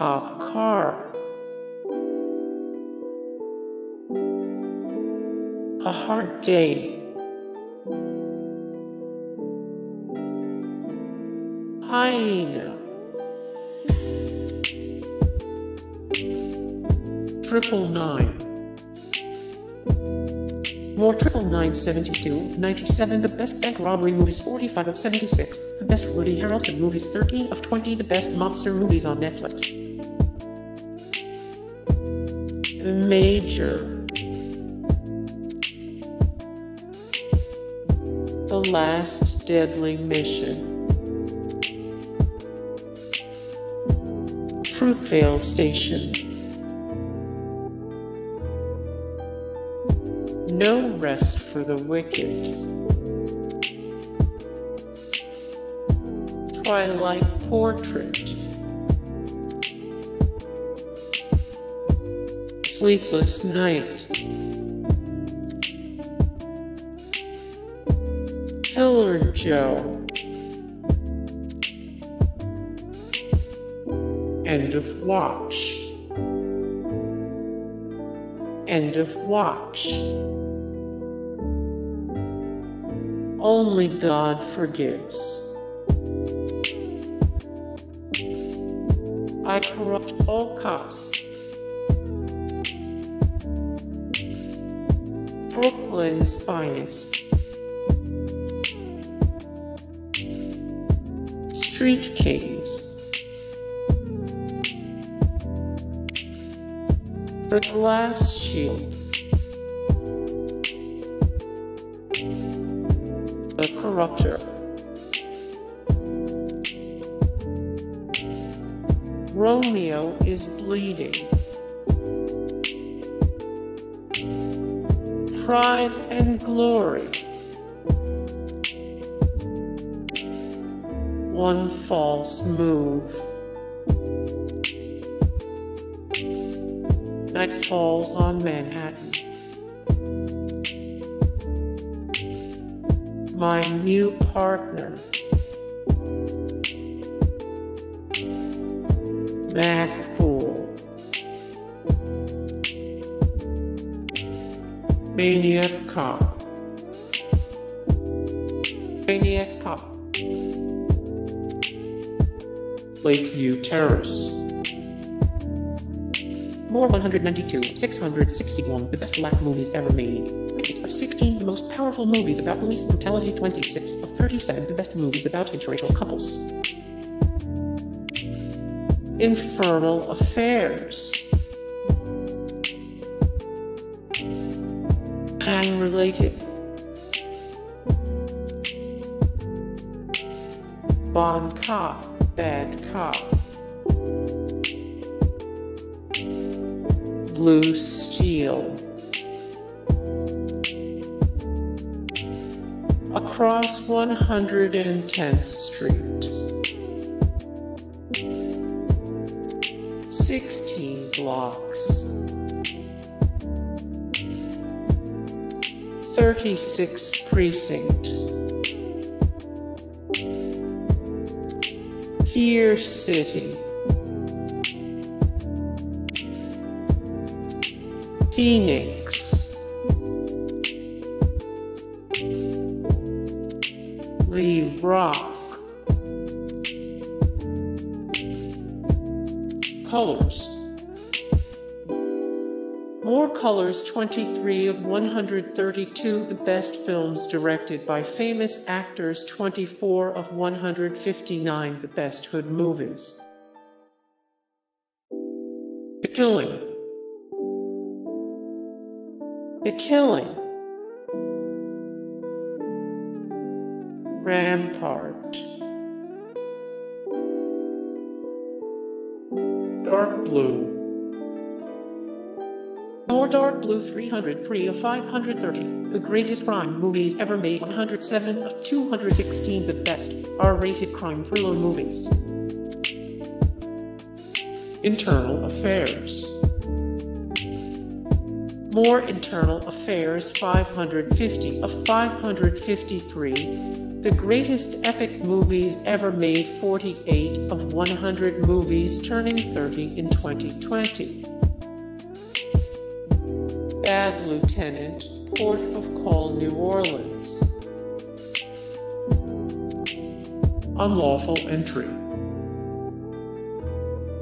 cop car. A hard day. Hyena. Triple 9. More Triple 9 72-97. The best bank robbery movies 45 of 76. The best Woody Harrelson movies 13 of 20. The best mobster movies on Netflix. The Major. The Last Deadly Mission. Fruitvale Station. No Rest for the Wicked. Twilight Portrait. Sleepless Night. Killer Joe. End of Watch. End of Watch. Only God Forgives. I Corrupt All Cops. Brooklyn's Finest. Street Kings. The Glass Shield. The Corruptor. Romeo is Bleeding. Pride and Glory. One False Move. Night Falls on Manhattan. My New Partner. Macpool. Maniac Cop. Maniac Cop. Lakeview Terrace. More 192, 661, the best black movies ever made. 16, the most powerful movies about police brutality. 26 of 37, the best movies about interracial couples. Internal Affairs. Unrelated. Bond Cop, Bad Cop. Blue Steel. Across 110th Street. 16 blocks. 36th Precinct. Fear City. Phoenix. The Rock. Colors. More Colors 23 of 132, the best films directed by famous actors. 24 of 159, the best hood movies. The Killing. The Killing. Rampart. Dark Blue. More Dark Blue 303 of 530. The greatest crime movies ever made. 107 of 216. The best R-rated crime thriller movies. Internal Affairs. More Internal Affairs 550 of 553, The Greatest Epic Movies Ever Made 48 of 100 Movies Turning 30 in 2020. Bad Lieutenant, Port of Call, New Orleans. Unlawful Entry.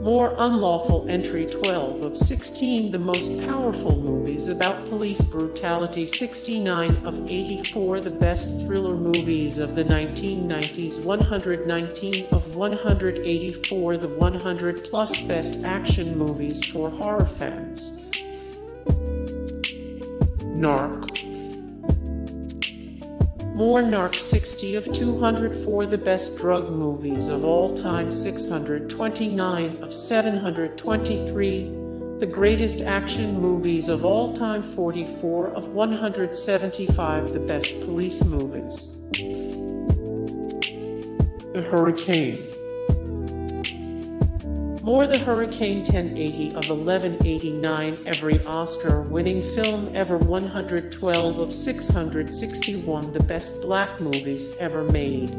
More Unlawful Entry 12 of 16, The Most Powerful Movies About Police Brutality 69 of 84, The Best Thriller Movies of the 1990s 119 of 184, The 100 Plus Best Action Movies for Horror Fans. NARC. More NARC 60 of 204, The Best Drug Movies of All Time 629 of 723, The Greatest Action Movies of All Time 44 of 175, The Best Police Movies. The Hurricane. More The Hurricane 1080 of 1189, Every Oscar-winning film ever 112 of 661, The Best Black Movies Ever Made.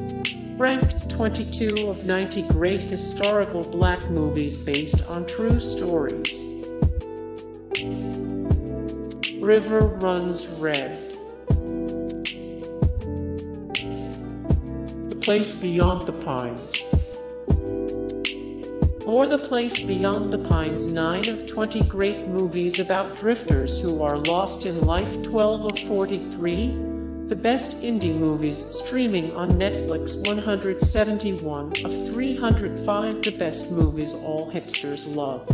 Ranked 22 of 90 Great Historical Black Movies Based on True Stories. River Runs Red. The Place Beyond the Pines. More The Place Beyond the Pines 9 of 20 Great Movies About Drifters Who Are Lost in Life 12 of 43, The Best Indie Movies Streaming on Netflix 171 of 305, The Best Movies All Hipsters Love.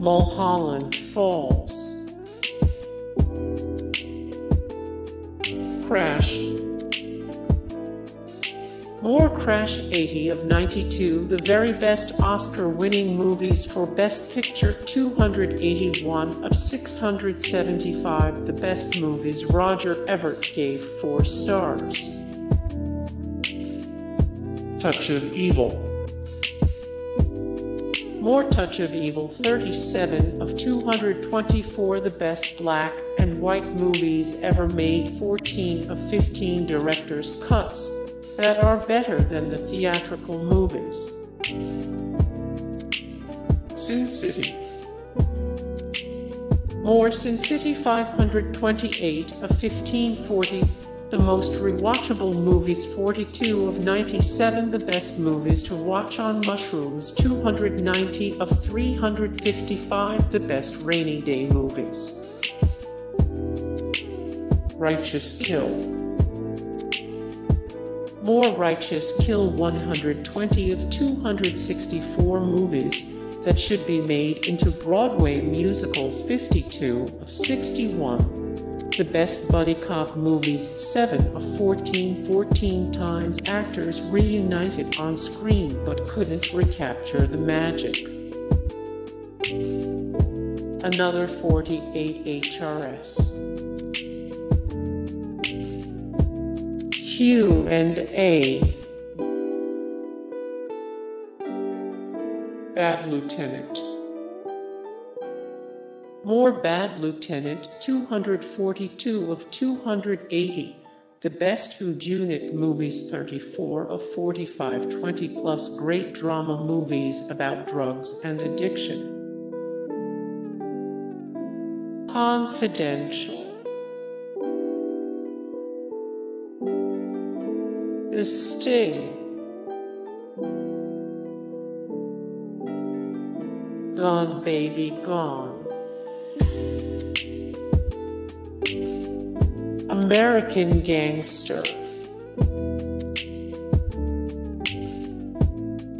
Mulholland Falls. Crash. More Crash 80 of 92, The Very Best Oscar-Winning Movies for Best Picture 281 of 675, The Best Movies Roger Ebert gave 4 stars. Touch of Evil. More Touch of Evil 37 of 224, The Best Black and White Movies Ever Made 14 of 15 Director's Cuts that are better than the theatrical movies. Sin City. More Sin City 528 of 1540, The Most Rewatchable Movies 42 of 97, The Best Movies to Watch on Mushrooms 290 of 355, The Best Rainy Day Movies. Righteous Kill. More Righteous Kill 120 of 264 movies that should be made into Broadway musicals 52 of 61, The Best Buddy Cop Movies 7 of 14, 14 times actors reunited on screen but couldn't recapture the magic. Another 48 HRS. Q&A. Bad Lieutenant. More Bad Lieutenant 242 of 280, The Best Food Unit Movies 34 of 45, 20 plus Great Drama Movies About Drugs and Addiction. Confidential. The Sting. Gone Baby Gone. American Gangster.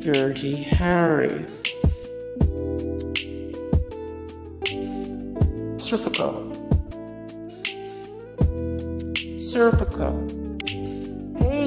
Dirty Harry. Serpico. Serpico. Hey